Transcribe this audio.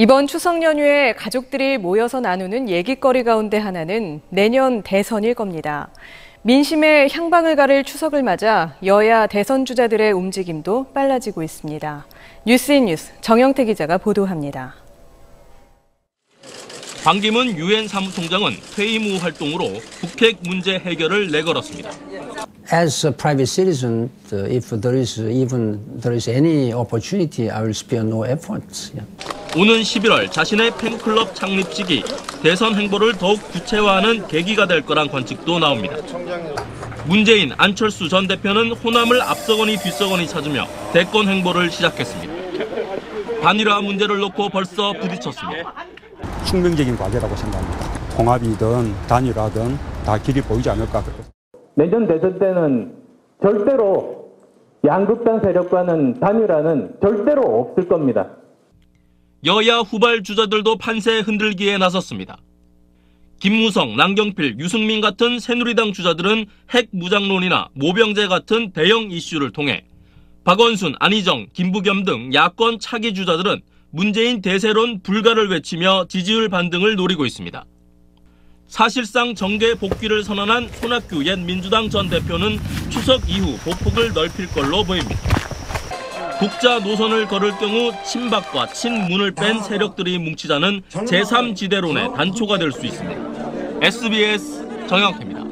이번 추석 연휴에 가족들이 모여서 나누는 얘기거리 가운데 하나는 내년 대선일 겁니다. 민심에 향방을 가를 추석을 맞아 여야 대선 주자들의 움직임도 빨라지고 있습니다. 뉴스인 뉴스 정영태 기자가 보도합니다. 반기문 유엔 사무총장은 퇴임 후 활동으로 북핵 문제 해결을 내걸었습니다. As a private citizen, if there is any opportunity, I will spare no effort. 오는 11월 자신의 팬클럽 창립식이 대선 행보를 더욱 구체화하는 계기가 될 거란 관측도 나옵니다. 문재인, 안철수 전 대표는 호남을 앞서거니 뒤서거니 찾으며 대권 행보를 시작했습니다. 반일화 문제를 놓고 벌써 부딪혔습니다. 혁명적인 과제라고 생각합니다. 통합이든 단일화든 다 길이 보이지 않을까. 내년 대선 때는 절대로 양극단 세력과는 단일화는 절대로 없을 겁니다. 여야 후발 주자들도 판세에 흔들기에 나섰습니다. 김무성, 남경필, 유승민 같은 새누리당 주자들은 핵 무장론이나 모병제 같은 대형 이슈를 통해 박원순, 안희정, 김부겸 등 야권 차기 주자들은 문재인 대세론 불가를 외치며 지지율 반등을 노리고 있습니다. 사실상 정계 복귀를 선언한 손학규 옛 민주당 전 대표는 추석 이후 보폭을 넓힐 걸로 보입니다. 독자 노선을 걸을 경우 친박과 친문을 뺀 세력들이 뭉치자는 제3지대론의 단초가 될 수 있습니다. SBS 정영태입니다.